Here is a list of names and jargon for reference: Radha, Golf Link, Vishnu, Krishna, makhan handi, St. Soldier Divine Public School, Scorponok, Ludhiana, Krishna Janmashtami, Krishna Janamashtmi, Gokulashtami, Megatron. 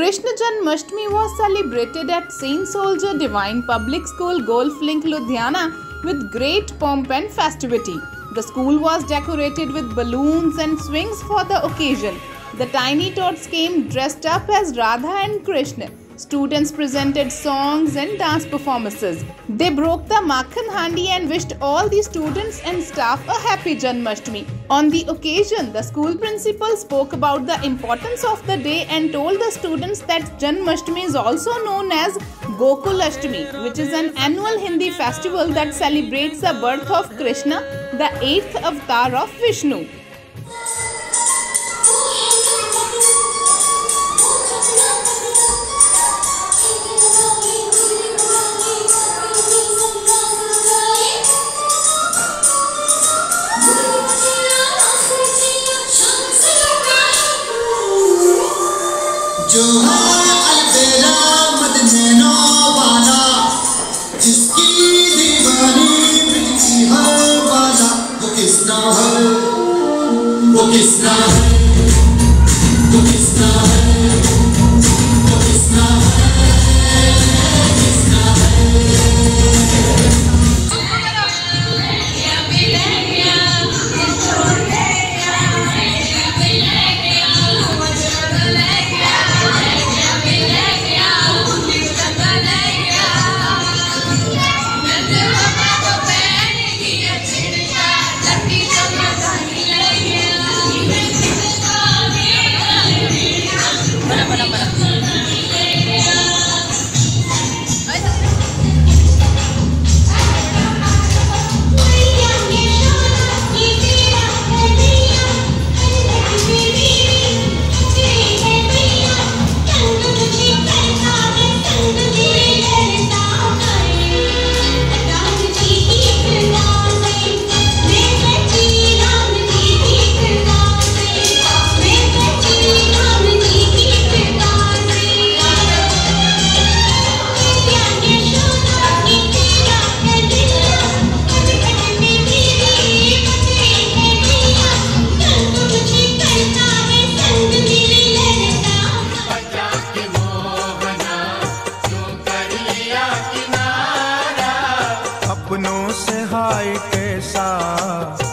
Krishna Janmashtami was celebrated at St. Soldier Divine Public School, Golf Link, Ludhiana with great pomp and festivity. The school was decorated with balloons and swings for the occasion. The tiny tots came dressed up as Radha and Krishna. Students presented songs and dance performances. They broke the makhan handi and wished all the students and staff a happy Janmashtami. On the occasion, the school principal spoke about the importance of the day and told the students that Janmashtami is also known as Gokulashtami, which is an annual Hindi festival that celebrates the birth of Krishna, the 8th avatar of Vishnu. अपनों से हाय कैसा